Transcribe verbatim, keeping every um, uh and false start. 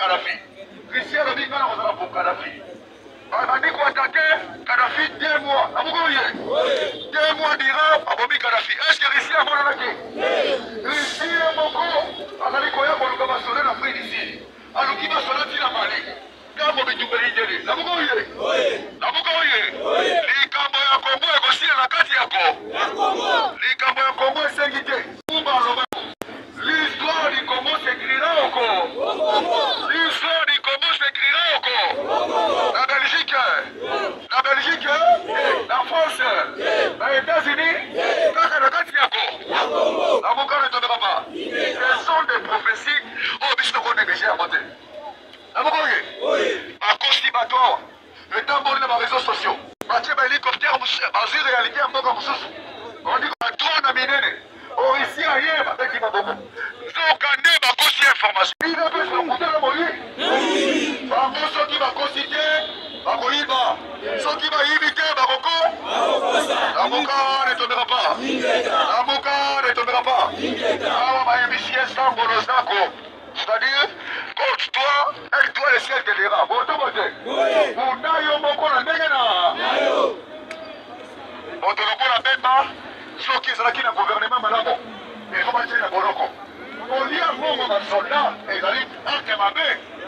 Kadhafi. Cristiano Ronaldo va pour Kadhafi. On va dire qu'on attaquait Kadhafi deux mois. Vous voyez? Deux mois d'Iran, on va dire Kadhafi. Est-ce que Cristiano va l'attaquer? Cristiano Ronaldo, on va dire qu'on va sonner la frère d'ici. Alors qui va sonner la Mali? Quand on va dire que vous voyez? Vous voyez? Les Cambodgiens à Congo et aussi la Kati à Congo. Les Cambodgiens à Congo et Sénité. Soldat, et il a dit, ah, t'es ma mère.